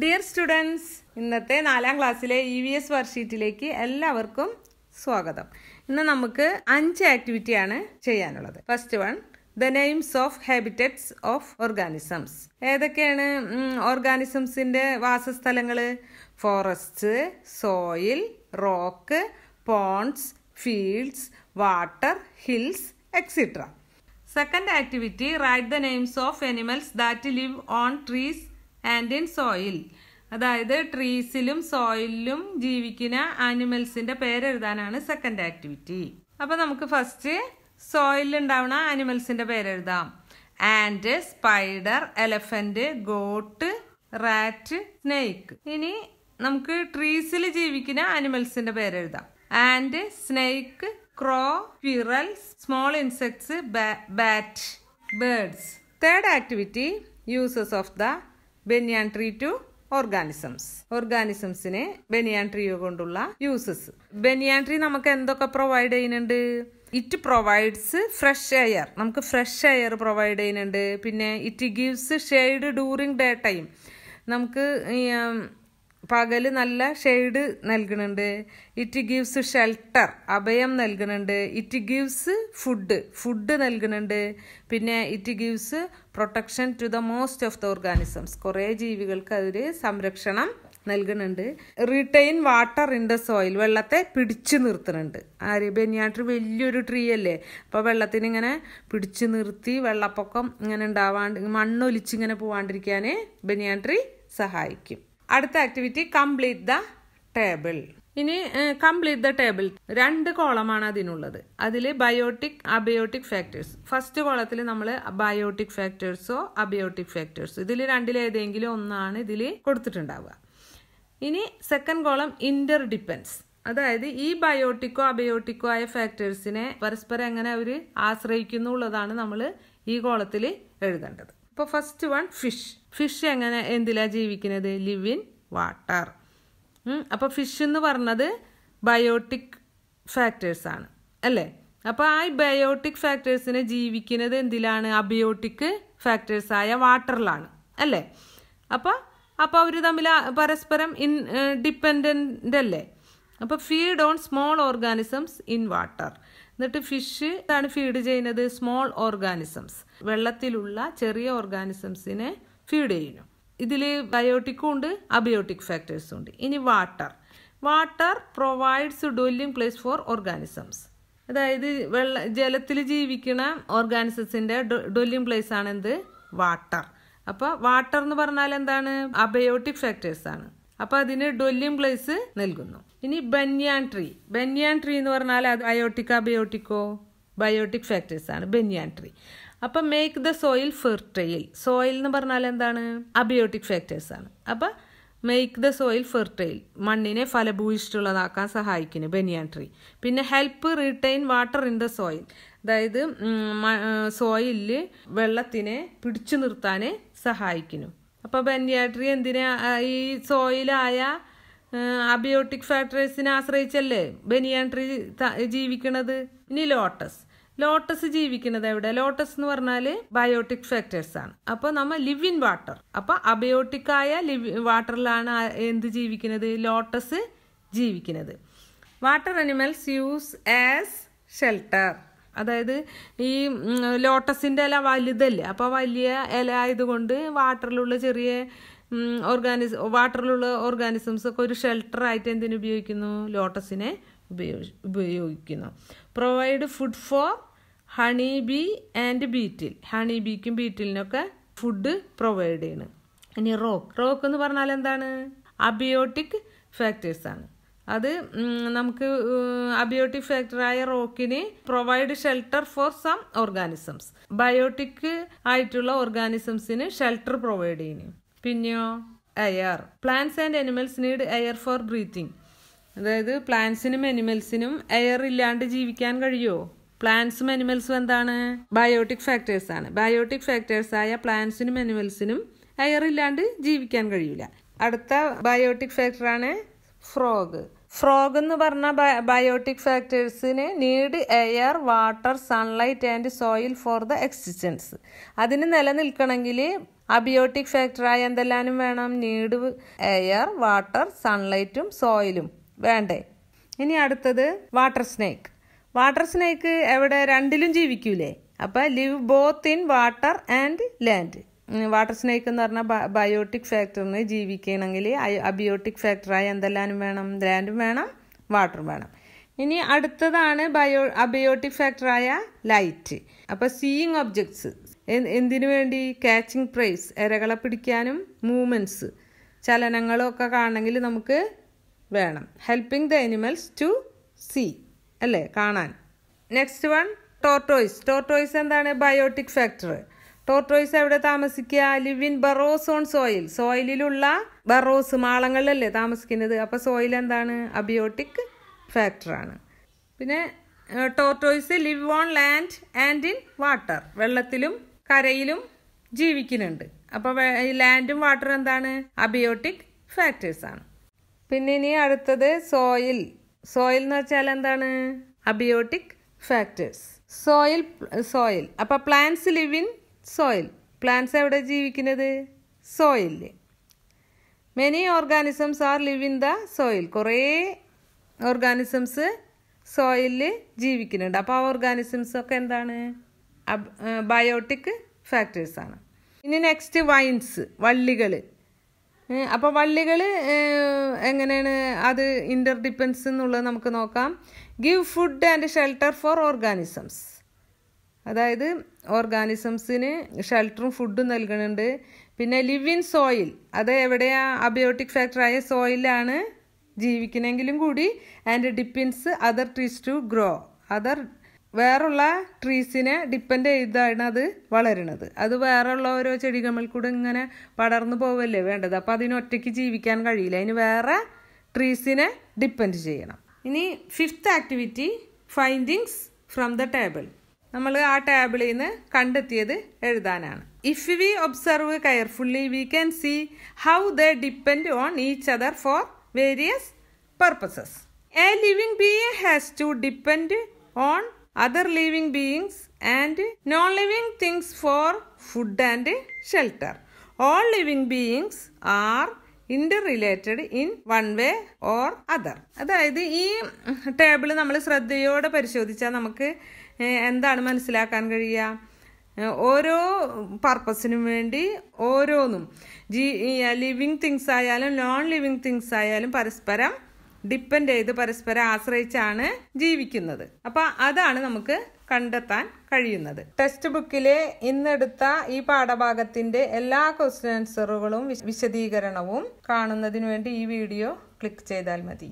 Dear students, ഇന്നത്തെ നാലാം ക്ലാസ്സിലെ EVS വർക്ക്ഷീറ്റിലേക്ക് എല്ലാവർക്കും സ്വാഗതം. ഇന്ന് നമുക്ക് 5 ആക്ടിവിറ്റി ആണ് ചെയ്യാനുള്ളത്. First one, the names of habitats of organisms. ഏതൊക്കെയാണ് ഓർഗാനിസംസിന്റെ വാസസ്ഥലങ്ങൾ? Forests, soil, rock, ponds, fields, water, hills, etc. Second activity, write the names of animals that live on trees and in soil. അതായത് ട്രീസിലും സോയിലും ജീവിക്കുന്ന ആനിമൽസിന്റെ പേര് എഴുതാനാണ് സെക്കൻഡ് ആക്ടിവിറ്റി. അപ്പോൾ നമുക്ക് ഫസ്റ്റ് സോയിലിൽ ഉണ്ടാവുന്ന ആനിമൽസിന്റെ പേര് എഴുതാം. Ant, spider, elephant, goat, rat, snake. ഇനി നമുക്ക് ട്രീസിൽ ജീവിക്കുന്ന ആനിമൽസിന്റെ പേര് എഴുതാം. Ant, snake, crow, squirrel, small insects, bat, birds. Third activity, uses of the banyan tree to organisms. ഓർഗാനിസംസിനെ ബനിയാൻ ട്രീ കൊണ്ടുള്ള യൂസസ്. ബനിയാൻ ട്രീ നമുക്ക് എന്തൊക്കെ പ്രൊവൈഡ് ചെയ്യുന്നുണ്ട്? ഇറ്റ് പ്രൊവൈഡ്സ് ഫ്രഷ് എയർ, നമുക്ക് ഫ്രഷ് എയർ പ്രൊവൈഡ് ചെയ്യുന്നുണ്ട്. പിന്നെ it gives shade during day time, നമുക്ക് പകൽ നല്ല ഷെയ്ഡ് നൽകുന്നുണ്ട്. ഇറ്റ് ഗീവ്സ് ഷെൽട്ടർ, അഭയം നൽകുന്നുണ്ട്. ഇറ്റ് ഗീവ്സ് ഫുഡ് നൽകുന്നുണ്ട്. പിന്നെ it gives protection to the most of the organisms, കുറേ ജീവികൾക്ക് അതിൽ സംരക്ഷണം നൽകുന്നുണ്ട്. Retain water in the soil, വെള്ളത്തെ പിടിച്ചു നിർത്തുന്നുണ്ട്. ആര്? ബനിയാൻ ട്രീ വലിയൊരു ട്രീ അല്ലേ, അപ്പോൾ വെള്ളത്തിനിങ്ങനെ പിടിച്ചു നിർത്തി വെള്ളപ്പൊക്കം ഇങ്ങനെ ഉണ്ടാവാണ്ട് മണ്ണൊലിച്ചിങ്ങനെ പോവാണ്ടിരിക്കാൻ ബനിയാൻ ട്രീ സഹായിക്കും. അടുത്ത ആക്ടിവിറ്റി, കംപ്ലീറ്റ് ദ ടേബിൾ. ഇനി കംപ്ലീറ്റ് ദ ടേബിൾ 2 കോളമാണ് അതിനുള്ളത്. അതിൽ ബയോട്ടിക്, അബയോട്ടിക് ഫാക്ടേഴ്സ്. ഫസ്റ്റ് കോളത്തിൽ നമ്മൾ ബയോട്ടിക് ഫാക്ടേഴ്സോ അബയോട്ടിക് ഫാക്ടേഴ്സോ ഇതിൽ രണ്ടിലേതെങ്കിലും ഒന്നാണ് ഇതിൽ കൊടുത്തിട്ടുണ്ടാവുക. ഇനി സെക്കൻഡ് കോളം ഇന്റർ ഡിപ്പെൻഡൻസ്, അതായത് ഈ ബയോട്ടിക്കോ അബയോട്ടിക്കോ ആയ ഫാക്ടേഴ്സിനെ പരസ്പരം എങ്ങനെ അവർ ആശ്രയിക്കുന്നുള്ളതാണ് നമ്മൾ ഈ കോളത്തിൽ എഴുതേണ്ടത്. അപ്പോൾ ഫസ്റ്റ് വൺ, ഫിഷ് എങ്ങനെ എന്തിലാണ് ജീവിക്കുന്നത്? Live in water. അപ്പോൾ ഫിഷ് എന്ന് പറഞ്ഞത് ബയോട്ടിക് ഫാക്ടേഴ്സാണ് അല്ലേ. അപ്പോൾ ആ ബയോട്ടിക് ഫാക്ടേഴ്സിനെ ജീവിക്കുന്നത് എന്തിലാണ്? അബയോട്ടിക് ഫാക്ടേഴ്സായ വാട്ടറിലാണ് അല്ലേ. അപ്പോൾ അവർ തമ്മിൽ പരസ്പരം ഡിപ്പെൻഡൻ്റ് അല്ലേ. അപ്പോൾ feed on small organisms in water, എന്നിട്ട് ഫിഷ് ആണ് ഫീഡ് ചെയ്യുന്നത് സ്മോൾ ഓർഗാനിസംസ്, വെള്ളത്തിലുള്ള ചെറിയ ഓർഗാനിസംസിനെ ഫീഡ് ചെയ്യുന്നു. ഇതിൽ ബയോട്ടിക്കും ഉണ്ട് അബയോട്ടിക് ഫാക്ടേഴ്സും ഉണ്ട്. ഇനി water provides dwelling place for organisms, അതായത് ജലത്തിൽ ജീവിക്കുന്ന ഓർഗാനിസംസിൻ്റെ ഡ്വെല്ലിംഗ് പ്ലേസ് ആണെന്ത്? വാട്ടർ. അപ്പോൾ വാട്ടർ എന്ന് പറഞ്ഞാൽ എന്താണ്? അബയോട്ടിക് ഫാക്ടേഴ്സാണ്. അപ്പോൾ അതിന് ഡ്വെല്ലിംഗ് പ്ലേസ് നൽകുന്നു. ഇനി ബനിയാൻ ട്രീ എന്ന് പറഞ്ഞാൽ അത് ബയോട്ടിക് അബയോട്ടിക്കോ? ബയോട്ടിക് ഫാക്ടേഴ്സാണ് ബനിയാൻ ട്രീ. അപ്പം make the soil fertile, soil എന്ന് പറഞ്ഞാൽ എന്താണ്? അബയോട്ടിക് ഫാക്ടേഴ്സാണ്. അപ്പം മേക്ക് ദ സോയിൽ ഫെർട്ടൈൽ, മണ്ണിനെ ഫലഭൂയിഷ്ടുള്ളതാക്കാൻ സഹായിക്കുന്നു ബനിയാൻ ട്രീ. പിന്നെ help retain water in the soil, അതായത് സോയിലിൽ വെള്ളത്തിനെ പിടിച്ചു നിർത്താൻ സഹായിക്കുന്നു. അപ്പോൾ ബനിയാൻ ട്രീ എന്തിനാ? ഈ സോയിലായ അബയോട്ടിക് ഫാക്ടേഴ്സിനെ ആശ്രയിച്ചല്ലേ ബനിയാൻ ട്രീ ജീവിക്കുന്നത്. ഇനി ലോട്ടസ് ജീവിക്കുന്നത് എവിടെ? ലോട്ടസ് എന്ന് പറഞ്ഞാൽ ബയോട്ടിക് ഫാക്ടേഴ്സ് ആണ്. അപ്പോൾ നമ്മൾ ലിവ് ഇൻ വാട്ടർ, അപ്പോൾ അബയോട്ടിക്കായ വാട്ടറിലാണ് എന്ത് ജീവിക്കുന്നത്? ലോട്ടസ് ജീവിക്കുന്നത്. Water animals use as shelter, അതായത് ഈ ലോട്ടസിൻ്റെ ഇല വലുതല്ലേ, അപ്പോൾ വലിയ ഇല ആയതുകൊണ്ട് വാട്ടറിലുള്ള ചെറിയ വാട്ടറിലുള്ള ഓർഗാനിസംസ് ഒക്കെ ഒരു ഷെൽട്ടറായിട്ട് എന്തിനുപയോഗിക്കുന്നു? ലോട്ടസിനെ ഉപയോഗിക്കുന്നു. Provide food for honey bee and beetle, honey ബീക്കും ബീറ്റിലിനൊക്കെ ഫുഡ് പ്രൊവൈഡ് ചെയ്യണം. ഇനി റോക്ക് എന്ന് പറഞ്ഞാൽ എന്താണ്? അബയോട്ടിക് ഫാക്ടേഴ്സാണ്. അത് നമുക്ക് അബയോട്ടിക് ഫാക്ടറായ റോക്കിന് provide shelter for some organisms, biotic ആയിട്ടുള്ള ഓർഗാനിസംസിന് ഷെൽട്ടർ പ്രൊവൈഡ് ചെയ്യുന്നു. പിന്നെയോ air, plants and animals need air for breathing, അതായത് പ്ലാന്റ്സിനും അനിമൽസിനും എയർ ഇല്ലാണ്ട് ജീവിക്കാൻ കഴിയുമോ? പ്ലാന്റ്സും അനിമൽസും എന്താണ്? ബയോട്ടിക് ഫാക്ടേഴ്സാണ്. ബയോട്ടിക് ഫാക്ടേഴ്സായ പ്ലാന്റ്സിനും അനിമൽസിനും എയർ ഇല്ലാണ്ട് ജീവിക്കാൻ കഴിയില്ല. അടുത്ത ബയോട്ടിക് ഫാക്ടറാണ് ഫ്രോഗ് എന്ന് പറഞ്ഞ ബയോട്ടിക് ഫാക്ടേഴ്സിന് need air, water, sunlight and soil for the existence. അതിന് നിലനിൽക്കണമെങ്കിൽ അബിയോട്ടിക് ഫാക്ടറായി എന്തെല്ലാനും വേണം? നീഡ് എയർ, വാട്ടർ, സൺലൈറ്റും സോയിലും വേണ്ടേ? ഇനി അടുത്തത് വാട്ടർ സ്നേക്ക്. വാട്ടർ സ്നേക്ക് എവിടെ? രണ്ടിലും ജീവിക്കൂലേ? അപ്പോൾ live both in water and land. Water snake എന്ന് പറഞ്ഞാൽ ബയോട്ടിക് ഫാക്ടറിന് ജീവിക്കണമെങ്കിൽ അബിയോട്ടിക് ഫാക്ടറായി എന്തെല്ലാനും വേണം? ലാൻഡും വേണം, വാട്ടറും വേണം. ഇനി അടുത്തതാണ് അബയോട്ടിക് ഫാക്ടറായ ലൈറ്റ്. അപ്പോൾ സീയിങ് ഒബ്ജക്ട്സ് എന്തിനു വേണ്ടി? ക്യാച്ചിങ് പ്രൈസ്, ഇരകളെ പിടിക്കാനും മൂവ്മെൻറ്റ്സ്, ചലനങ്ങളൊക്കെ കാണണമെങ്കിൽ നമുക്ക് വേണം. Helping the animals to see, അല്ലേ, കാണാൻ. Next one tortoise. ടോർട്ടോയ്സ് എന്താണ്? Biotic factor. ടോർട്ടോയ്സ് എവിടെ താമസിക്കുക? Live in burrows on soil. സോയിലുള്ള ബറോസ്, മാളങ്ങളിലല്ലേ താമസിക്കുന്നത്. അപ്പോൾ സോയിൽ എന്താണ്? അബയോട്ടിക് ഫാക്ടറാണ്. പിന്നെ tortoise live on land and in water. വെള്ളത്തിലും കരയിലും ജീവിക്കുന്നുണ്ട്. അപ്പോൾ ലാൻഡും വാട്ടറും എന്താണ്? അബയോട്ടിക് ഫാക്ടേഴ്സാണ്. പിന്നെ ഇനി അടുത്തത് സോയിൽ. സോയിൽ എന്ന് വെച്ചാൽ എന്താണ്? Abiotic factors. സോയിൽ. അപ്പോൾ plants live in soil. Plants എവിടെ ജീവിക്കുന്നത്? Soil. Many organisms are live in the soil. കുറേ ഓർഗാനിസംസ് സോയിലിൽ ജീവിക്കുന്നുണ്ട്. അപ്പോൾ ആ ഓർഗാനിസംസൊക്കെ എന്താണ്? ബയോട്ടിക് ഫാക്ടേഴ്സാണ്. ഇനി നെക്സ്റ്റ് വൈൻസ്, വള്ളികൾ. അപ്പോൾ വള്ളികൾ എങ്ങനെയാണ് അത് ഇൻ്റർ ഡിപ്പെൻസ് എന്നുള്ളത് നമുക്ക് നോക്കാം. Give food and shelter for organisms. അതായത് ഓർഗാനിസംസിന് ഷെൽട്ടറും ഫുഡും നൽകുന്നുണ്ട്. പിന്നെ ലിവ് ഇൻ സോയിൽ, അത് എവിടെയാണ്? അബയോട്ടിക് ഫാക്ടറായ സോയിലാണ് ജീവിക്കണമെങ്കിലും കൂടി. And depends other trees to grow. വേറുള്ള ട്രീസിനെ ഡിപ്പെൻഡ് ചെയ്താണ് അത് വളരുന്നത്. അത് വേറെയുള്ള ഓരോ ചെടികൾ കൂടെ ഇങ്ങനെ പടർന്നു പോവല്ലേ വേണ്ടത്. അപ്പോൾ അതിനൊറ്റയ്ക്ക് ജീവിക്കാൻ കഴിയില്ല. അതിന് വേറെ ട്രീസിനെ ഡിപ്പെൻഡ് ചെയ്യണം. ഇനി fifth activity, findings from the table. നമ്മൾ ആ ടേബിളിൽ നിന്ന് കണ്ടെത്തിയത് എഴുതാനാണ്. If we observe carefully we can see how they depend on each other for various purposes. A living being has to depend on other living beings and non-living things for food and shelter. All living beings are interrelated in one way or other. അതായത് ഈ table നമ്മൾ ശ്രദ്ധയോടെ പരിശോധിച്ചാൽ നമുക്ക് എന്താണ് മനസ്സിലാക്കാൻ കഴിയുക? ഓരോ പർപ്പസിനും വേണ്ടി ഓരോന്നും ലിവിങ് തിങ്സ് ആയാലും നോൺ ലിവിങ് തിങ്സ് ആയാലും പരസ്പരം ഡിപ്പെൻഡ് ചെയ്ത് പരസ്പരം ആശ്രയിച്ചാണ് ജീവിക്കുന്നത്. അപ്പം അതാണ് നമുക്ക് കണ്ടെത്താൻ കഴിയുന്നത്. ടെക്സ്റ്റ് ബുക്കിലെ ഇന്നെടുത്ത ഈ പാഠഭാഗത്തിന്റെ എല്ലാ ക്വസ്റ്റ്യൻ ആൻസറുകളും വിശദീകരണവും കാണുന്നതിന് വേണ്ടി ഈ വീഡിയോ ക്ലിക്ക് ചെയ്താൽ മതി.